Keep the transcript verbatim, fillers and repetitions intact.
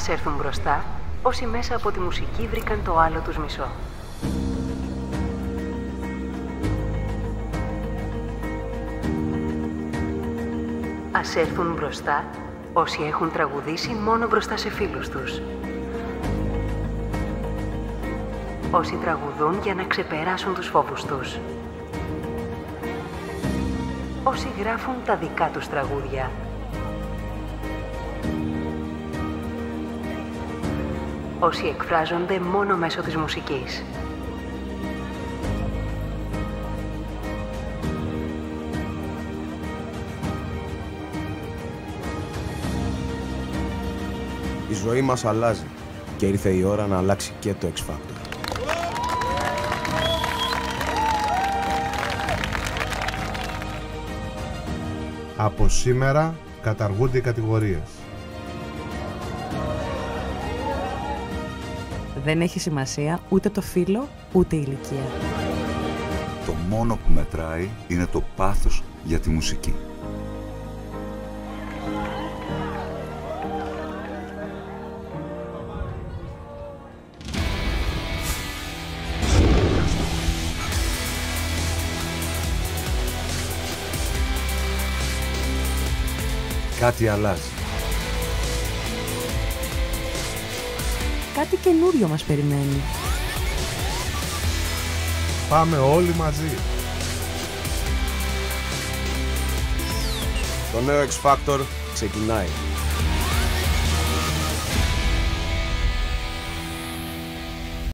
ας έρθουν μπροστά, όσοι μέσα από τη μουσική βρήκαν το άλλο τους μισό. Ας έρθουν μπροστά, όσοι έχουν τραγουδήσει μόνο μπροστά σε φίλους τους. Όσοι τραγουδούν για να ξεπεράσουν τους φόβους τους. Όσοι γράφουν τα δικά τους τραγούδια. Όσοι εκφράζονται μόνο μέσω της μουσικής. Η ζωή μας αλλάζει και ήρθε η ώρα να αλλάξει και το X Factor. Από σήμερα καταργούνται οι κατηγορίες. Δεν έχει σημασία ούτε το φύλο, ούτε η ηλικία. Το μόνο που μετράει είναι το πάθος για τη μουσική. Κάτι αλλάζει. Κάτι καινούριο μας περιμένει. Πάμε όλοι μαζί. Το νέο X Factor ξεκινάει.